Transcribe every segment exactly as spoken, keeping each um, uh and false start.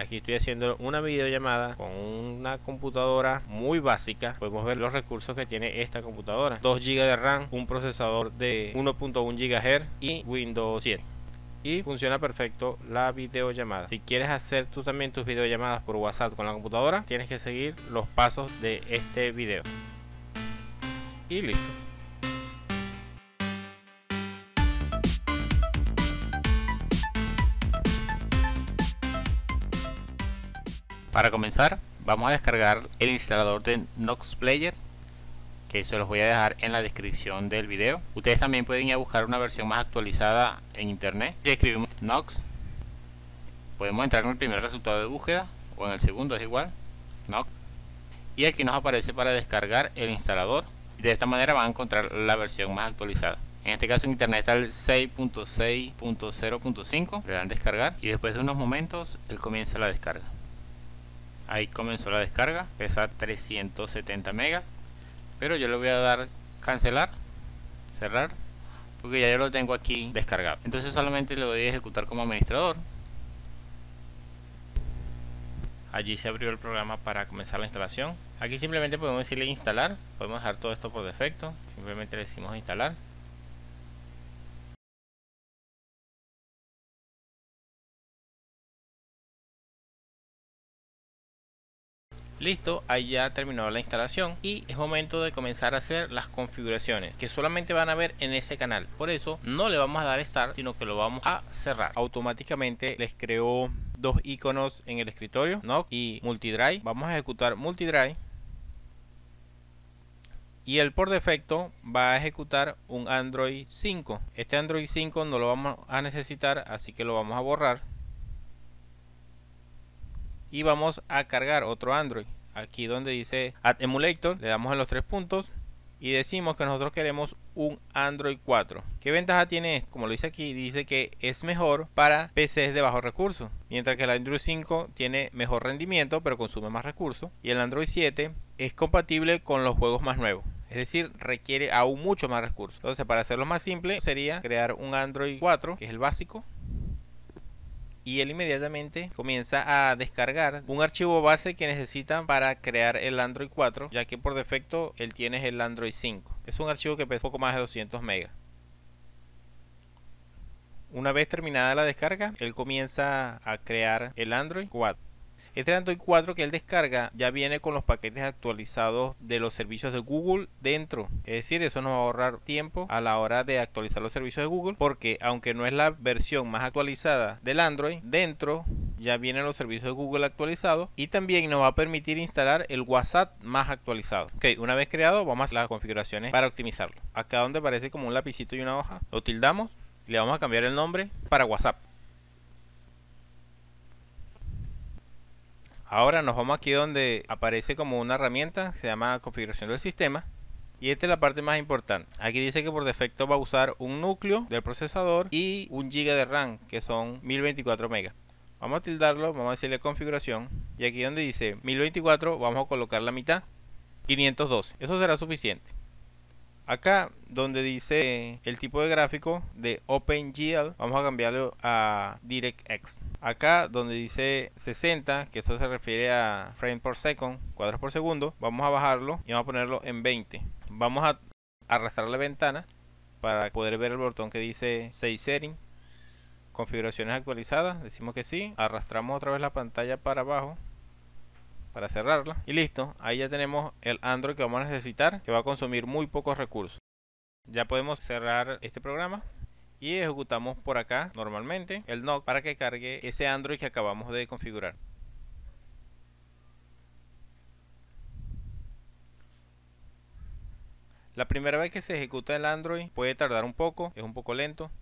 Aquí estoy haciendo una videollamada con una computadora muy básica. Podemos ver los recursos que tiene esta computadora: dos gigas de RAM, un procesador de uno punto uno gigahertz y Windows siete. Y funciona perfecto la videollamada. Si quieres hacer tú también tus videollamadas por WhatsApp con la computadora, tienes que seguir los pasos de este video. Y listo. Para comenzar, vamos a descargar el instalador de NoxPlayer, que se los voy a dejar en la descripción del video. Ustedes también pueden ir a buscar una versión más actualizada en internet. Si escribimos Nox, podemos entrar en el primer resultado de búsqueda o en el segundo, es igual, Nox. Y aquí nos aparece para descargar el instalador. De esta manera van a encontrar la versión más actualizada. En este caso en internet está el seis punto seis punto cero punto cinco. Le dan descargar y después de unos momentos él comienza la descarga. Ahí comenzó la descarga, pesa trescientos setenta megas. Pero yo le voy a dar cancelar, cerrar, porque ya yo lo tengo aquí descargado. Entonces solamente le doy a ejecutar como administrador. Allí se abrió el programa para comenzar la instalación. Aquí simplemente podemos decirle instalar, podemos dejar todo esto por defecto. Simplemente le decimos instalar. Listo, ahí ya terminó la instalación y es momento de comenzar a hacer las configuraciones que solamente van a ver en ese canal. Por eso no le vamos a dar Start, sino que lo vamos a cerrar. Automáticamente les creó dos iconos en el escritorio, Nox y MultiDrive. Vamos a ejecutar MultiDrive y él por defecto va a ejecutar un Android cinco. Este Android cinco no lo vamos a necesitar, así que lo vamos a borrar. Y vamos a cargar otro Android. Aquí donde dice Add Emulator, le damos en los tres puntos y decimos que nosotros queremos un Android cuatro. ¿Qué ventaja tiene? Como lo dice aquí, dice que es mejor para P Cs de bajos recursos, mientras que el Android cinco tiene mejor rendimiento pero consume más recursos, y el Android siete es compatible con los juegos más nuevos. Es decir, requiere aún mucho más recursos. Entonces, para hacerlo más simple, sería crear un Android cuatro, que es el básico. Y él inmediatamente comienza a descargar un archivo base que necesitan para crear el Android cuatro, ya que por defecto él tiene el Android cinco. Es un archivo que pesa poco más de doscientos megas. Una vez terminada la descarga, él comienza a crear el Android cuatro. Este Android cuatro que él descarga ya viene con los paquetes actualizados de los servicios de Google dentro. Es decir, eso nos va a ahorrar tiempo a la hora de actualizar los servicios de Google, porque aunque no es la versión más actualizada del Android, dentro ya vienen los servicios de Google actualizados y también nos va a permitir instalar el WhatsApp más actualizado. Ok, una vez creado, vamos a hacer las configuraciones para optimizarlo. Acá donde aparece como un lapicito y una hoja, lo tildamos y le vamos a cambiar el nombre para WhatsApp. Ahora nos vamos aquí donde aparece como una herramienta que se llama configuración del sistema. Y esta es la parte más importante. Aquí dice que por defecto va a usar un núcleo del procesador y un giga de RAM, que son mil veinticuatro megas. Vamos a tildarlo, vamos a decirle configuración. Y aquí donde dice mil veinticuatro vamos a colocar la mitad, quinientos doce. Eso será suficiente. Acá donde dice el tipo de gráfico de OpenGL, vamos a cambiarlo a DirectX. Acá donde dice sesenta, que esto se refiere a frame por second, cuadros por segundo, vamos a bajarlo y vamos a ponerlo en veinte. Vamos a arrastrar la ventana para poder ver el botón que dice Save Setting. Configuraciones actualizadas, decimos que sí. Arrastramos otra vez la pantalla para abajo para cerrarla y listo, ahí ya tenemos el Android que vamos a necesitar, que va a consumir muy pocos recursos. Ya podemos cerrar este programa y ejecutamos por acá normalmente el Nox para que cargue ese Android que acabamos de configurar. La primera vez que se ejecuta el Android puede tardar un poco, es un poco lento.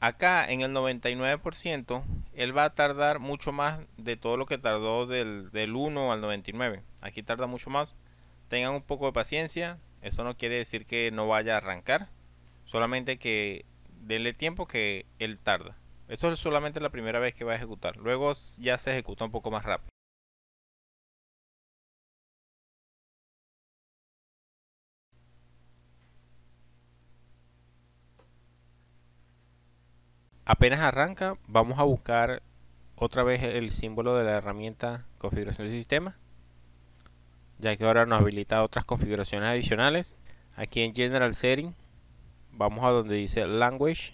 Acá en el noventa y nueve por ciento él va a tardar mucho más de todo lo que tardó del, del uno al noventa y nueve. Aquí tarda mucho más. Tengan un poco de paciencia. Eso no quiere decir que no vaya a arrancar. Solamente que denle tiempo, que él tarda. Esto es solamente la primera vez que va a ejecutar. Luego ya se ejecuta un poco más rápido. Apenas arranca, vamos a buscar otra vez el símbolo de la herramienta configuración del sistema, ya que ahora nos habilita otras configuraciones adicionales. Aquí en General Setting vamos a donde dice Language.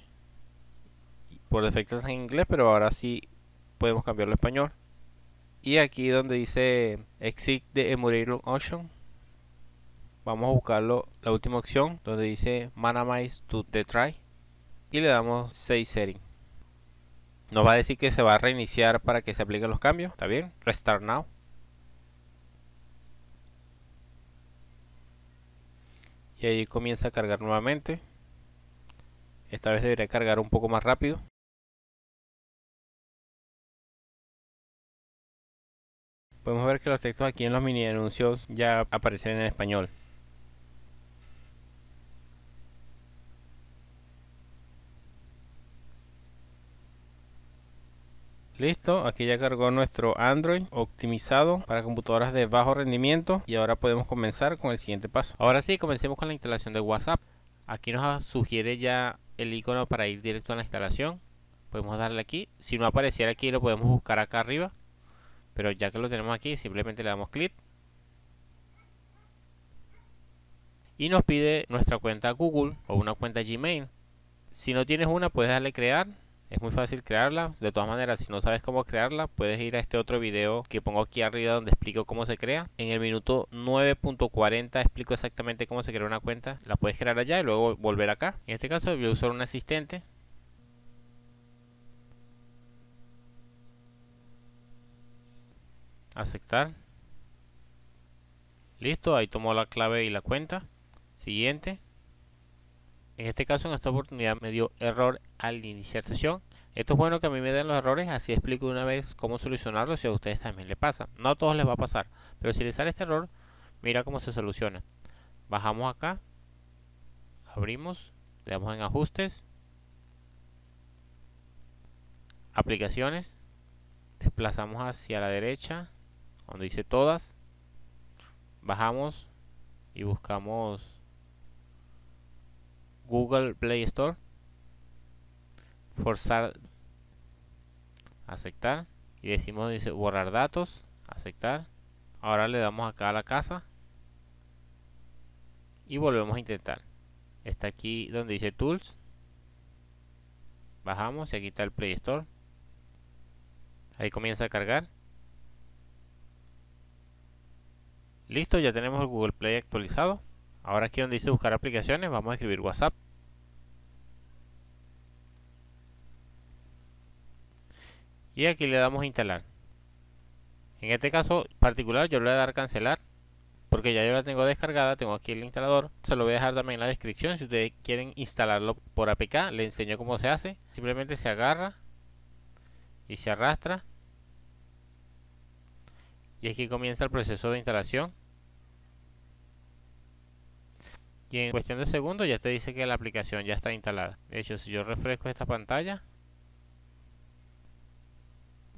Por defecto es en inglés, pero ahora sí podemos cambiarlo a español. Y aquí donde dice Exit the Emulator Option, vamos a buscarlo la última opción donde dice Minimize to the try y le damos Save Setting. Nos va a decir que se va a reiniciar para que se apliquen los cambios. Está bien, Restart Now. Y ahí comienza a cargar nuevamente. Esta vez debería cargar un poco más rápido. Podemos ver que los textos aquí en los mini anuncios ya aparecen en español. Listo, aquí ya cargó nuestro Android optimizado para computadoras de bajo rendimiento y ahora podemos comenzar con el siguiente paso. Ahora sí, comencemos con la instalación de WhatsApp. Aquí nos sugiere ya el icono para ir directo a la instalación. Podemos darle aquí. Si no apareciera aquí, lo podemos buscar acá arriba, pero ya que lo tenemos aquí, simplemente le damos clic. Y nos pide nuestra cuenta Google o una cuenta Gmail. Si no tienes una, puedes darle crear. Es muy fácil crearla. De todas maneras, si no sabes cómo crearla, puedes ir a este otro video que pongo aquí arriba donde explico cómo se crea. En el minuto nueve punto cuarenta explico exactamente cómo se crea una cuenta. La puedes crear allá y luego volver acá. En este caso voy a usar un asistente. Aceptar. Listo, ahí tomó la clave y la cuenta. Siguiente. En este caso, en esta oportunidad me dio error al iniciar sesión. Esto es bueno que a mí me den los errores, así explico una vez cómo solucionarlos si a ustedes también les pasa. No a todos les va a pasar, pero si les sale este error, mira cómo se soluciona. Bajamos acá, abrimos, le damos en ajustes, aplicaciones, desplazamos hacia la derecha, donde dice todas, bajamos y buscamos Google Play Store, forzar, aceptar, y decimos dice borrar datos, aceptar. Ahora le damos acá a la casa y volvemos a intentar. Está aquí donde dice Tools, bajamos y aquí está el Play Store. Ahí comienza a cargar. Listo, ya tenemos el Google Play actualizado. Ahora aquí donde dice buscar aplicaciones, vamos a escribir WhatsApp. Y aquí le damos instalar. En este caso particular yo le voy a dar cancelar, porque ya yo la tengo descargada, tengo aquí el instalador. Se lo voy a dejar también en la descripción, si ustedes quieren instalarlo por A P K, le enseño cómo se hace. Simplemente se agarra y se arrastra. Y aquí comienza el proceso de instalación. Y en cuestión de segundos ya te dice que la aplicación ya está instalada. De hecho, si yo refresco esta pantalla,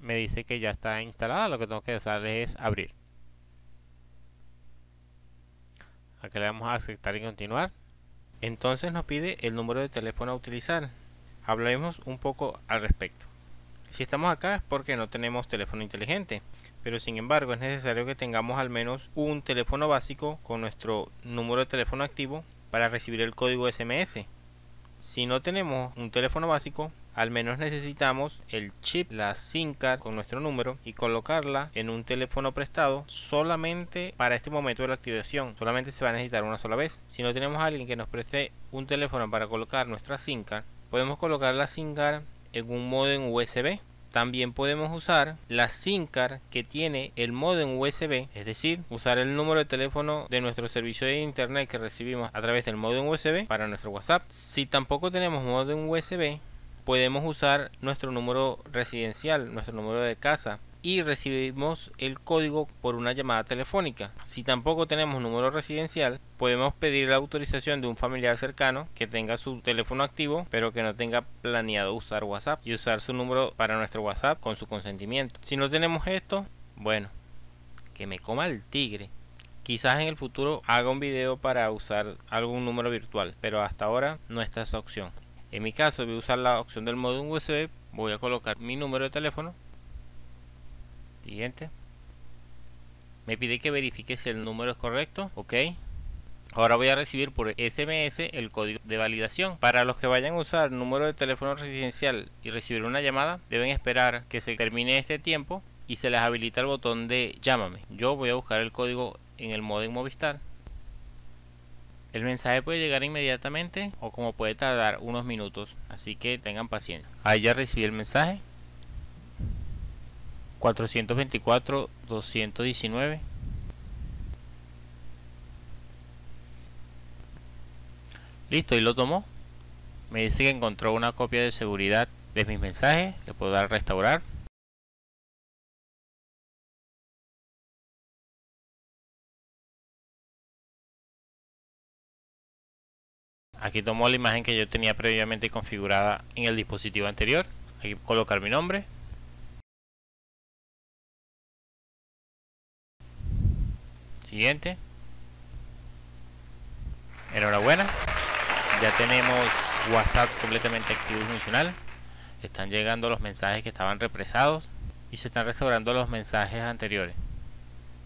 me dice que ya está instalada. Lo que tengo que hacer es abrir. Acá le damos a aceptar y continuar. Entonces nos pide el número de teléfono a utilizar. Hablemos un poco al respecto. Si estamos acá es porque no tenemos teléfono inteligente, pero sin embargo es necesario que tengamos al menos un teléfono básico con nuestro número de teléfono activo para recibir el código S M S. Si no tenemos un teléfono básico, al menos necesitamos el chip, la SIM card con nuestro número y colocarla en un teléfono prestado solamente para este momento de la activación. Solamente se va a necesitar una sola vez. Si no tenemos a alguien que nos preste un teléfono para colocar nuestra SIM card, podemos colocar la SIM card en un modem U S B. También podemos usar la SIM card que tiene el modem U S B, es decir, usar el número de teléfono de nuestro servicio de internet que recibimos a través del modem U S B para nuestro WhatsApp. Si tampoco tenemos modem U S B, podemos usar nuestro número residencial, nuestro número de casa, y recibimos el código por una llamada telefónica. Si tampoco tenemos número residencial, podemos pedir la autorización de un familiar cercano que tenga su teléfono activo, pero que no tenga planeado usar WhatsApp, y usar su número para nuestro WhatsApp con su consentimiento. Si no tenemos esto, bueno, que me coma el tigre. Quizás en el futuro haga un video para usar algún número virtual, pero hasta ahora no está esa opción. En mi caso voy a usar la opción del módulo U S B, voy a colocar mi número de teléfono. Siguiente. Me pide que verifique si el número es correcto. Ok. Ahora voy a recibir por S M S el código de validación. Para los que vayan a usar el número de teléfono residencial y recibir una llamada, deben esperar que se termine este tiempo y se les habilita el botón de llámame. Yo voy a buscar el código en el módem Movistar. El mensaje puede llegar inmediatamente o como puede tardar unos minutos, así que tengan paciencia. Ahí ya recibí el mensaje. cuatrocientos veinticuatro, doscientos diecinueve. Listo, y lo tomó. Me dice que encontró una copia de seguridad de mis mensajes. Le puedo dar restaurar. Aquí tomó la imagen que yo tenía previamente configurada en el dispositivo anterior. Aquí colocar mi nombre. Siguiente. Enhorabuena. Ya tenemos WhatsApp completamente activo y funcional. Están llegando los mensajes que estaban represados y se están restaurando los mensajes anteriores.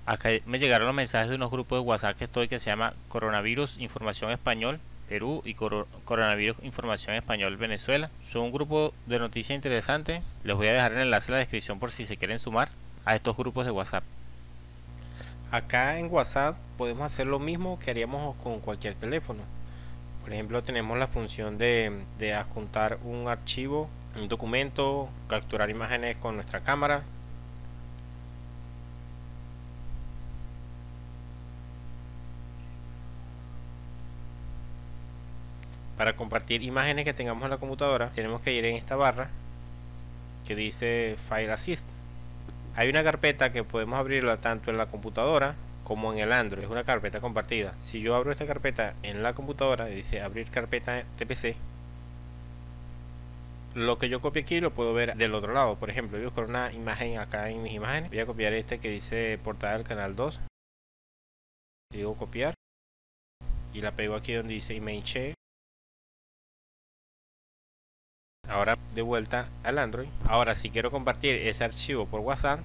Acá me llegaron los mensajes de unos grupos de WhatsApp que estoy, que se llama Coronavirus Información Español Perú y Cor Coronavirus Información Español Venezuela. Son un grupo de noticias interesantes. Les voy a dejar el enlace en la descripción por si se quieren sumar a estos grupos de WhatsApp. Acá en WhatsApp podemos hacer lo mismo que haríamos con cualquier teléfono. Por ejemplo, tenemos la función de, de adjuntar un archivo, un documento, capturar imágenes con nuestra cámara. Para compartir imágenes que tengamos en la computadora, tenemos que ir en esta barra que dice File Assist. Hay una carpeta que podemos abrirla tanto en la computadora como en el Android, es una carpeta compartida. Si yo abro esta carpeta en la computadora, dice abrir carpeta T P C. Lo que yo copio aquí lo puedo ver del otro lado. Por ejemplo, voy a buscar una imagen acá en mis imágenes. Voy a copiar este que dice portada del canal dos. Digo copiar. Y la pego aquí donde dice image. Ahora de vuelta al Android. Ahora si quiero compartir ese archivo por WhatsApp,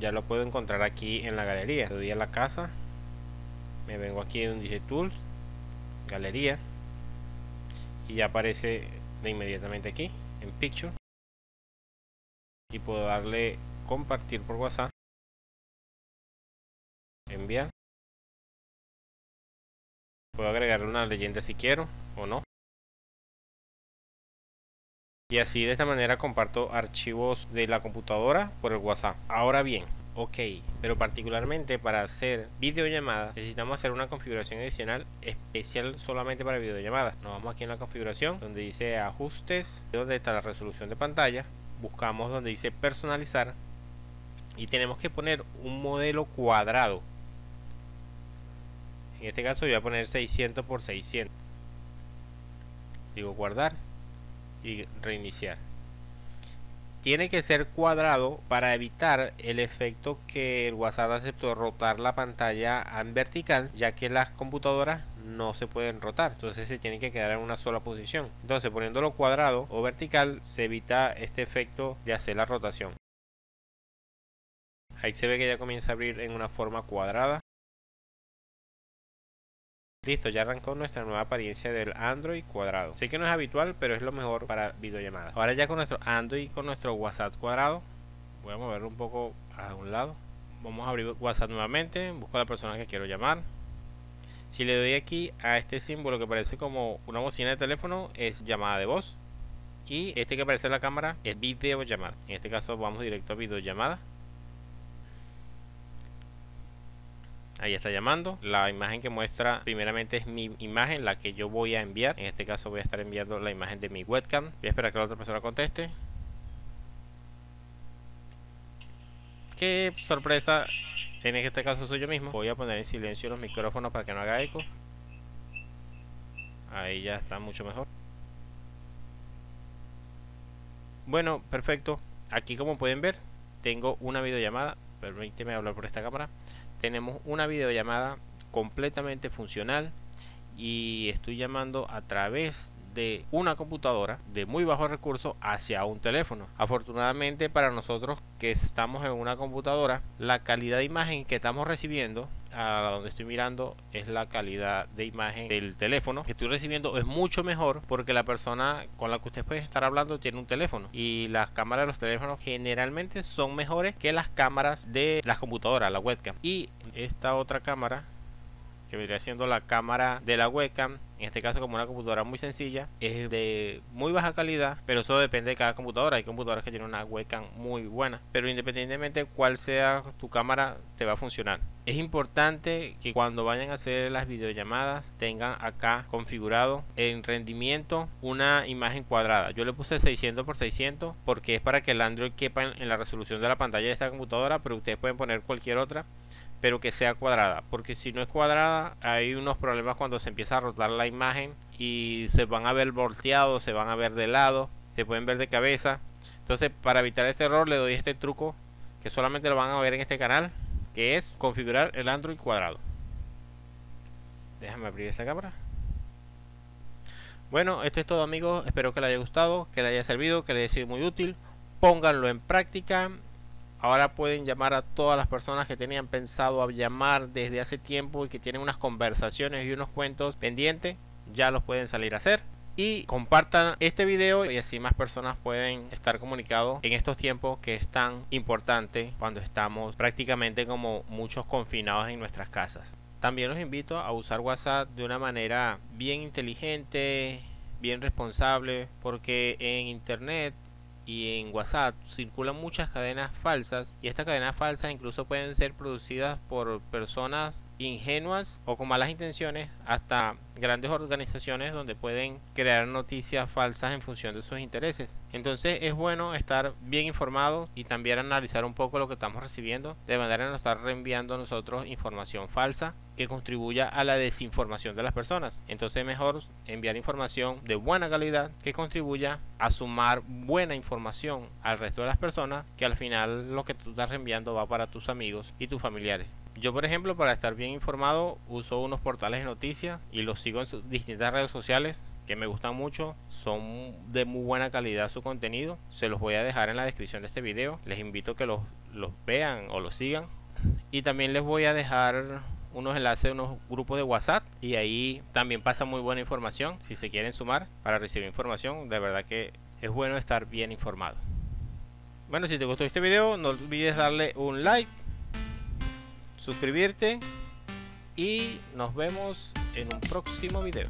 ya lo puedo encontrar aquí en la galería. Le doy a la casa, me vengo aquí donde dice Tools, Galería, y ya aparece de inmediatamente aquí en Picture. Y puedo darle compartir por WhatsApp, enviar. Puedo agregarle una leyenda si quiero o no. Y así de esta manera comparto archivos de la computadora por el WhatsApp. Ahora bien, ok, pero particularmente para hacer videollamadas necesitamos hacer una configuración adicional especial solamente para videollamadas. Nos vamos aquí en la configuración donde dice ajustes, donde está la resolución de pantalla. Buscamos donde dice personalizar y tenemos que poner un modelo cuadrado. En este caso voy a poner seiscientos por seiscientos. Digo guardar y reiniciar. Tiene que ser cuadrado para evitar el efecto que el WhatsApp aceptó, rotar la pantalla en vertical, ya que las computadoras no se pueden rotar, entonces se tienen que quedar en una sola posición. Entonces poniéndolo cuadrado o vertical se evita este efecto de hacer la rotación. Ahí se ve que ya comienza a abrir en una forma cuadrada. Listo, ya arrancó nuestra nueva apariencia del Android cuadrado. Sé que no es habitual, pero es lo mejor para videollamadas. Ahora ya con nuestro Android, con nuestro WhatsApp cuadrado, voy a moverlo un poco a un lado. Vamos a abrir WhatsApp nuevamente, busco a la persona que quiero llamar. Si le doy aquí a este símbolo que parece como una bocina de teléfono, es llamada de voz. Y este que aparece en la cámara es videollamada. En este caso vamos directo a videollamada. Ahí está llamando. La imagen que muestra primeramente es mi imagen, la que yo voy a enviar. En este caso voy a estar enviando la imagen de mi webcam. Voy a esperar que la otra persona conteste. ¡Qué sorpresa! En este caso soy yo mismo. Voy a poner en silencio los micrófonos para que no haga eco. Ahí ya está mucho mejor. Bueno, perfecto. Aquí, como pueden ver, tengo una videollamada. Permíteme hablar por esta cámara. Tenemos una videollamada completamente funcional y estoy llamando a través de una computadora de muy bajos recursos hacia un teléfono. Afortunadamente para nosotros que estamos en una computadora, la calidad de imagen que estamos recibiendo, a donde estoy mirando, es la calidad de imagen del teléfono que estoy recibiendo, es mucho mejor porque la persona con la que usted puede estar hablando tiene un teléfono, y las cámaras de los teléfonos generalmente son mejores que las cámaras de las computadoras, la webcam. Y esta otra cámara, que vendría siendo la cámara de la webcam, en este caso como una computadora muy sencilla, es de muy baja calidad, pero eso depende de cada computadora. Hay computadoras que tienen una webcam muy buena, pero independientemente de cuál sea tu cámara, te va a funcionar. Es importante que cuando vayan a hacer las videollamadas tengan acá configurado en rendimiento una imagen cuadrada. Yo le puse seiscientos por seiscientos porque es para que el Android quepa en la resolución de la pantalla de esta computadora, pero ustedes pueden poner cualquier otra, pero que sea cuadrada, porque si no es cuadrada hay unos problemas cuando se empieza a rotar la imagen y se van a ver volteados, se van a ver de lado, se pueden ver de cabeza. Entonces, para evitar este error, le doy este truco que solamente lo van a ver en este canal, que es configurar el Android cuadrado. Déjame abrir esta cámara. Bueno, esto es todo, amigos. Espero que les haya gustado, que les haya servido, que les haya sido muy útil. Pónganlo en práctica. Ahora pueden llamar a todas las personas que tenían pensado llamar desde hace tiempo y que tienen unas conversaciones y unos cuentos pendientes. Ya los pueden salir a hacer. Y compartan este video y así más personas pueden estar comunicados en estos tiempos que es tan importante, cuando estamos prácticamente como muchos confinados en nuestras casas. También los invito a usar WhatsApp de una manera bien inteligente, bien responsable, porque en internet y en WhatsApp circulan muchas cadenas falsas, y estas cadenas falsas incluso pueden ser producidas por personas ingenuas o con malas intenciones, hasta grandes organizaciones donde pueden crear noticias falsas en función de sus intereses. Entonces es bueno estar bien informado y también analizar un poco lo que estamos recibiendo, de manera de no estar reenviando a nosotros información falsa que contribuya a la desinformación de las personas. Entonces mejor enviar información de buena calidad que contribuya a sumar buena información al resto de las personas, que al final lo que tú estás reenviando va para tus amigos y tus familiares. Yo, por ejemplo, para estar bien informado uso unos portales de noticias y los sigo en sus distintas redes sociales que me gustan mucho, son de muy buena calidad su contenido. Se los voy a dejar en la descripción de este video, les invito a que los, los vean o los sigan, y también les voy a dejar unos enlaces de unos grupos de WhatsApp, y ahí también pasa muy buena información si se quieren sumar para recibir información. De verdad que es bueno estar bien informado. Bueno, si te gustó este video no olvides darle un like, suscribirte, y nos vemos en un próximo video.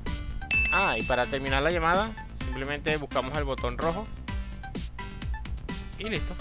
Ah, y para terminar la llamada simplemente buscamos el botón rojo y listo.